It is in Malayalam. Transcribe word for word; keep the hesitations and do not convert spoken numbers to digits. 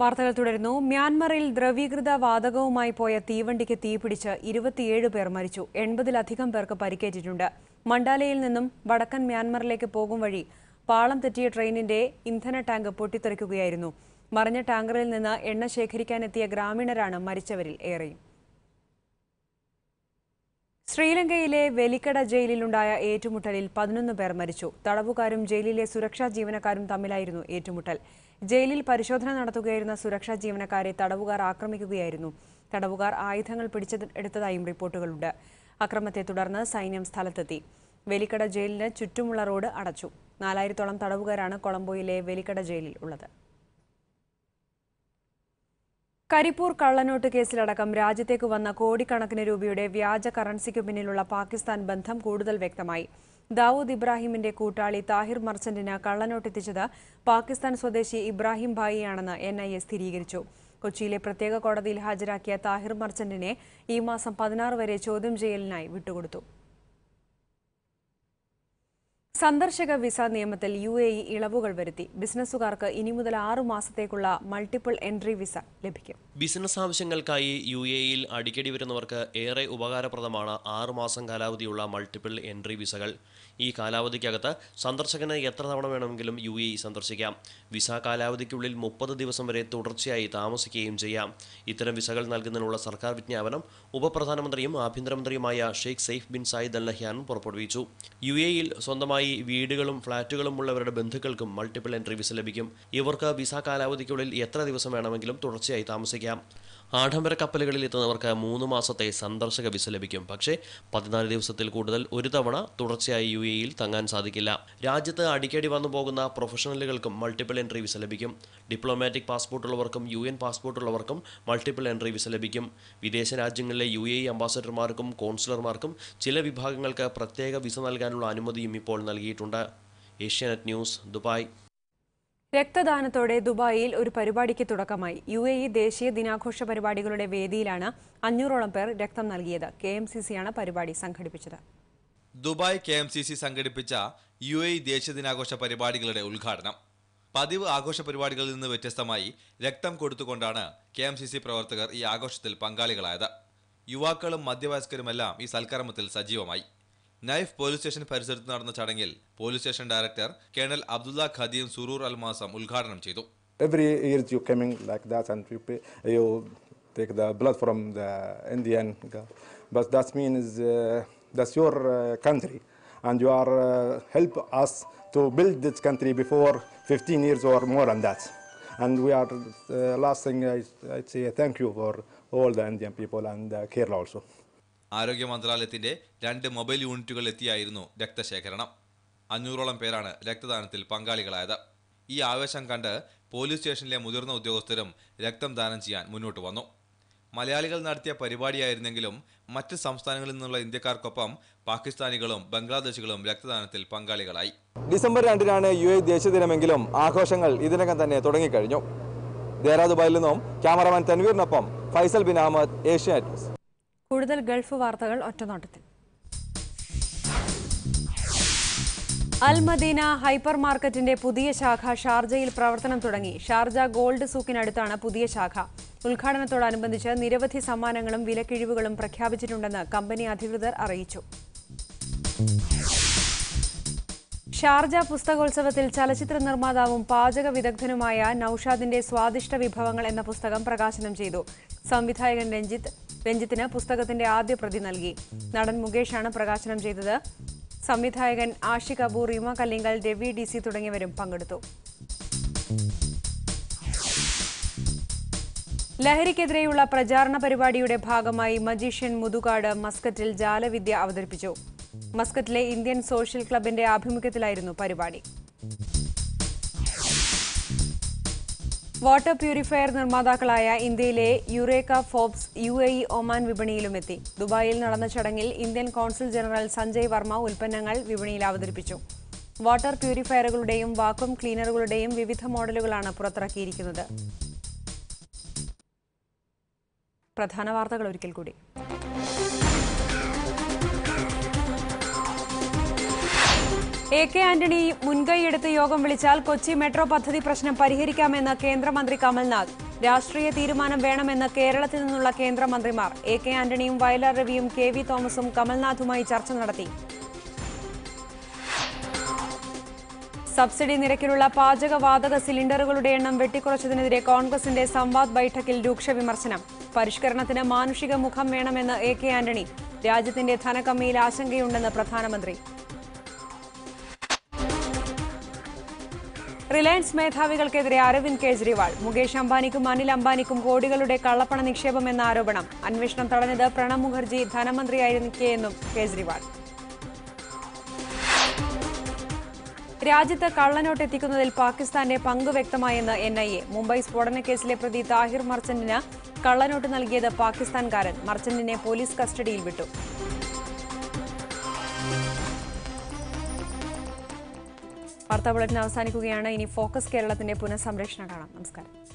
വാർത്തകൾ തുടരുന്നു. മ്യാൻമറിൽ ദ്രവീകൃത വാതകവുമായി പോയ തീവണ്ടിക്ക് തീപിടിച്ച് ഇരുപത്തിയേഴ് പേർ മരിച്ചു. എൺപതിലധികം പേർക്ക് പരിക്കേറ്റിട്ടുണ്ട്. മണ്ടാലയിൽ നിന്നും വടക്കൻ മ്യാൻമറിലേക്ക് പോകും വഴി പാളം തെറ്റിയ ട്രെയിനിന്റെ ഇന്ധന ടാങ്ക് പൊട്ടിത്തെറിക്കുകയായിരുന്നു. മറിഞ്ഞ ടാങ്കറിൽ നിന്ന് എണ്ണ ശേഖരിക്കാനെത്തിയ ഗ്രാമീണരാണ് മരിച്ചവരിൽ ഏറെയും. ശ്രീലങ്കയിലെ വെലിക്കട ജയിലിലുണ്ടായ ഏറ്റുമുട്ടലിൽ പതിനൊന്ന് പേർ മരിച്ചു. തടവുകാരും ജയിലിലെ സുരക്ഷാ ജീവനക്കാരും തമ്മിലായിരുന്നു ഏറ്റുമുട്ടൽ. ജയിലിൽ പരിശോധന നടത്തുകയായിരുന്ന സുരക്ഷാ ജീവനക്കാരെ തടവുകാർ ആക്രമിക്കുകയായിരുന്നു. തടവുകാർ ആയുധങ്ങൾ പിടിച്ചെടുത്തതായും റിപ്പോർട്ടുകളുണ്ട്. അക്രമത്തെ തുടർന്ന് സൈന്യം സ്ഥലത്തെത്തി. വെലിക്കട ജയിലിന് ചുറ്റുമുള്ള റോഡ് അടച്ചു. നാലായിരത്തോളം തടവുകാരാണ് കൊളംബോയിലെ വെലിക്കട ജയിലിൽ ഉള്ളത്. കരിപ്പൂർ കള്ളനോട്ട് കേസിലടക്കം രാജ്യത്തേക്ക് വന്ന കോടിക്കണക്കിന് രൂപയുടെ വ്യാജ കറൻസിക്ക് പിന്നിലുള്ള പാകിസ്ഥാൻ ബന്ധം കൂടുതൽ വ്യക്തമായി. ദാവൂദ് ഇബ്രാഹിമിന്റെ കൂട്ടാളി താഹിർ മർച്ചന്റിന് കള്ളനോട്ടെത്തിച്ചത് പാകിസ്ഥാൻ സ്വദേശി ഇബ്രാഹിം ഭായിയാണെന്ന് എൻ ഐ എ സ്ഥിരീകരിച്ചു. കൊച്ചിയിലെ പ്രത്യേക കോടതിയിൽ ഹാജരാക്കിയ താഹിർ മർച്ചന്റിനെ ഈ മാസം പതിനാറ് വരെ ചോദ്യം ചെയ്യലിനായി വിട്ടുകൊടുത്തു. സന്ദർശക വിസ നിയമത്തിൽ യു എ ഇ ഇളവുകൾ വരുത്തി. ബിസിനസ്സുകാർക്ക് ഇനി മുതൽ ആറു മാസത്തേക്കുള്ള മൾട്ടിപ്പിൾ എൻട്രി വിസ ലഭിക്കും. ബിസിനസ് ആവശ്യങ്ങൾക്കായി യു എ ഇയിൽ അടിക്കടി വരുന്നവർക്ക് ഏറെ ഉപകാരപ്രദമാണ് ആറു മാസം കാലാവധിയുള്ള മൾട്ടിപ്പിൾ എൻട്രി വിസകൾ. ഈ കാലാവധിക്കകത്ത് സന്ദർശകന് എത്ര തവണ വേണമെങ്കിലും യു എ ഇ സന്ദർശിക്കാം. വിസ കാലാവധിക്കുള്ളിൽ മുപ്പത് ദിവസം വരെ തുടർച്ചയായി താമസിക്കുകയും ചെയ്യാം. ഇത്തരം വിസകൾ നൽകുന്നതിനുള്ള സർക്കാർ വിജ്ഞാപനം ഉപപ്രധാനമന്ത്രിയും ആഭ്യന്തരമന്ത്രിയുമായ Sheikh Saif bin Zayed Al Nahyan പുറപ്പെടുവിച്ചു. യു എ ഇയിൽ സ്വന്തമായി വീടുകളും ഫ്ളാറ്റുകളും ഉള്ളവരുടെ ബന്ധുക്കൾക്കും മൾട്ടിപ്പിൾ എൻട്രി വിസ ലഭിക്കും. ഇവർക്ക് വിസ കാലാവധിക്കുള്ളിൽ എത്ര ദിവസം വേണമെങ്കിലും തുടർച്ചയായി താമസിക്കാം. ആഡംബര കപ്പലുകളിൽ എത്തുന്നവർക്ക് മൂന്ന് മാസത്തെ സന്ദർശക വിസ ലഭിക്കും. പക്ഷേ പതിനാല് ദിവസത്തിൽ കൂടുതൽ ഒരു തവണ തുടർച്ചയായി യു എയിൽ തങ്ങാൻ സാധിക്കില്ല. രാജ്യത്ത് അടിക്കടി വന്നു പോകുന്ന പ്രൊഫഷണലുകൾക്കും മൾട്ടിപ്പിൾ എൻട്രി വിസ ലഭിക്കും. ഡിപ്ലോമാറ്റിക് പാസ്പോർട്ടുള്ളവർക്കും യു എൻ പാസ്പോർട്ടുള്ളവർക്കും മൾട്ടിപ്പിൾ എൻട്രി വിസ ലഭിക്കും. വിദേശ രാജ്യങ്ങളിലെ യു എ ഇ അംബാസഡർമാർക്കും കോൺസുലർമാർക്കും ചില വിഭാഗങ്ങൾക്ക് പ്രത്യേക വിസ നൽകാനുള്ള അനുമതിയും ഇപ്പോൾ നൽകിയിട്ടുണ്ട്. Asianet news, Dubai. രക്തദാനത്തോടെ ദുബായിൽ ഒരു പരിപാടിക്ക് തുടക്കമായി. യു എ ഇ ദേശീയ ദിനാഘോഷ പരിപാടികളുടെ വേദിയിലാണ് അഞ്ഞൂറോളം പേർ രക്തം നൽകിയത്. കെ എം സി സിയാണ് പരിപാടി സംഘടിപ്പിച്ചത്. Dubai K M C C സംഘടിപ്പിച്ച യു എ ഇ ദേശീയ ദിനാഘോഷ പരിപാടികളുടെ ഉദ്ഘാടനം. പതിവ് ആഘോഷ പരിപാടികളിൽ നിന്ന് വ്യത്യസ്തമായി രക്തം കൊടുത്തുകൊണ്ടാണ് കെ എം സി സി പ്രവർത്തകർ ഈ ആഘോഷത്തിൽ പങ്കാളികളായത്. യുവാക്കളും മധ്യവയസ്കരുമെല്ലാം ഈ സൽക്കർമ്മത്തിൽ സജീവമായി. നൈഫ് പോലീസ് സ്റ്റേഷൻ പരിസരത്ത് നടന്ന ചടങ്ങിൽ police station director colonel Abdullah ഖദീം സുറൂർ Almasam ഉദ്ഘാടനം ചെയ്തു. Every year you coming like that and you pay you take the blood from the Indian but that means that's your country and you are help us to build this country before fifteen years or more and that and we are last thing I say thank you for all the Indian people and Kerala also. ആരോഗ്യ മന്ത്രാലയത്തിന്റെ രണ്ട് മൊബൈൽ യൂണിറ്റുകൾ എത്തിയായിരുന്നു രക്തശേഖരണം. അഞ്ഞൂറോളം പേരാണ് രക്തദാനത്തിൽ പങ്കാളികളായത്. ഈ ആവേശം കണ്ട് പോലീസ് സ്റ്റേഷനിലെ മുതിർന്ന ഉദ്യോഗസ്ഥരും രക്തം ദാനം ചെയ്യാൻ മുന്നോട്ട് വന്നു. മലയാളികൾ നടത്തിയ പരിപാടിയായിരുന്നെങ്കിലും മറ്റ് സംസ്ഥാനങ്ങളിൽ നിന്നുള്ള ഇന്ത്യക്കാർക്കൊപ്പം പാകിസ്ഥാനികളും ബംഗ്ലാദേശികളും രക്തദാനത്തിൽ പങ്കാളികളായി. ഡിസംബർ രണ്ടിനാണ് യു എ ദേശീയ ദിനമെങ്കിലും ആഘോഷങ്ങൾ ഇതിനകം തന്നെ തുടങ്ങിക്കഴിഞ്ഞു. ദുബായിൽ നിന്നും ക്യാമറമാൻ തൻവീറിനൊപ്പം ഫൈസൽ ബിൻ അഹമ്മദ്, ഏഷ്യാനെറ്റ് ന്യൂസ്. കൂടുതൽ ഗൾഫ് വാർത്തകൾ ഒറ്റനോട്ടത്തിൽ. അൽമദീന ഹൈപ്പർ മാർക്കറ്റിന്റെ പുതിയ ശാഖ ഷാർജയിൽ പ്രവർത്തനം തുടങ്ങി. ഷാർജ ഗോൾഡ് സൂക്കിനടുത്താണ് പുതിയ ശാഖ. ഉദ്ഘാടനത്തോടനുബന്ധിച്ച് നിരവധി സമ്മാനങ്ങളും വിലക്കിഴിവുകളും പ്രഖ്യാപിച്ചിട്ടുണ്ടെന്ന് കമ്പനി അധികൃതർ അറിയിച്ചു. ഷാർജ പുസ്തകോത്സവത്തിൽ ചലച്ചിത്ര നിർമ്മാതാവും പാചക വിദഗ്ധനുമായ നൌഷാദിന്റെ സ്വാദിഷ്ട വിഭവങ്ങൾ എന്ന പുസ്തകം പ്രകാശനം ചെയ്തു. സംവിധായകൻ രഞ്ജിത്ത് രഞ്ജിത്തിന് പുസ്തകത്തിന്റെ ആദ്യ പ്രതി നൽകി. നടൻ മുകേഷാണ് പ്രകാശനം ചെയ്തത്. സംവിധായകൻ ആഷി കപൂർ, റീമ കല്ലിങ്കൽ, രവി ഡി സി തുടങ്ങിയവരും പങ്കെടുത്തു. ലഹരിക്കെതിരെയുള്ള പ്രചാരണ പരിപാടിയുടെ ഭാഗമായി മജീഷ്യൻ മുതുകാട് മസ്കറ്റിൽ ജാലവിദ്യ അവതരിപ്പിച്ചു. മസ്കറ്റിലെ ഇന്ത്യൻ സോഷ്യൽ ക്ലബിന്റെ ആഭിമുഖ്യത്തിലായിരുന്നു പരിപാടി. വാട്ടർ പ്യൂരിഫയർ നിർമ്മാതാക്കളായ ഇന്ത്യയിലെ Eureka, Forbes U A E, Oman വിപണിയിലുമെത്തി. ദുബായിൽ നടന്ന ചടങ്ങിൽ Indian consul general Sanjay Varma ഉൽപ്പന്നങ്ങൾ വിപണിയിൽ അവതരിപ്പിച്ചു. വാട്ടർ പ്യൂരിഫയറുകളുടെയും വാക്വം ക്ലീനറുകളുടെയും വിവിധ മോഡലുകളാണ് പുറത്തിറക്കിയിരിക്കുന്നത്. പ്രധാന വാർത്തകൾ ഒരിക്കൽ കൂടി. എ കെ ആന്റണി മുൻകൈയെടുത്ത് യോഗം വിളിച്ചാൽ കൊച്ചി മെട്രോ പദ്ധതി പ്രശ്നം പരിഹരിക്കാമെന്ന് കേന്ദ്രമന്ത്രി കമൽനാഥ്. രാഷ്ട്രീയ തീരുമാനം വേണമെന്ന് കേരളത്തിൽ നിന്നുള്ള കേന്ദ്രമന്ത്രിമാർ എ കെ ആന്റണിയും വയലാർ രവിയും കെ വി തോമസും കമൽനാഥുമായി ചർച്ച നടത്തി. സബ്സിഡി നിരക്കിലുള്ള പാചക വാതക സിലിണ്ടറുകളുടെ എണ്ണം വെട്ടിക്കുറച്ചതിനെതിരെ കോൺഗ്രസിന്റെ സംവാദ് ബൈഠക്കിൽ രൂക്ഷ വിമർശനം. പരിഷ്കരണത്തിന് മാനുഷിക മുഖം വേണമെന്ന് എ കെ ആന്റണി. രാജ്യത്തിന്റെ ധനകമ്മിയിൽ ആശങ്കയുണ്ടെന്ന് പ്രധാനമന്ത്രി. റിലയൻസ് മേധാവികൾക്കെതിരെ അരവിന്ദ് കെജ്രിവാൾ. മുകേഷ് അംബാനിക്കും അനിൽ അംബാനിക്കും കോടികളുടെ കള്ളപ്പണ നിക്ഷേപമെന്ന ആരോപണം. അന്വേഷണം തടഞ്ഞത് പ്രണബ് മുഖർജി ധനമന്ത്രിയായിരിക്കെയെന്നും കെജ്രിവാൾ. രാജ്യത്ത് കള്ളനോട്ട് എത്തിക്കുന്നതിൽ പാകിസ്ഥാന്റെ പങ്ക് വ്യക്തമായെന്ന് എൻ ഐ എ. മുംബൈ സ്ഫോടനക്കേസിലെ പ്രതി താഹിർ മർച്ചന്റിന് കള്ളനോട്ട് നൽകിയത് പാകിസ്ഥാൻകാരൻ. മർച്ചന്റിനെ പോലീസ് കസ്റ്റഡിയിൽ വിട്ടു. വാർത്താ ബുള്ളറ്റിൻ അവസാനിക്കുകയാണ്. ഇനി ഫോക്കസ് കേരളത്തിന്റെ പുനഃസംരക്ഷണം കാണാം. നമസ്കാരം.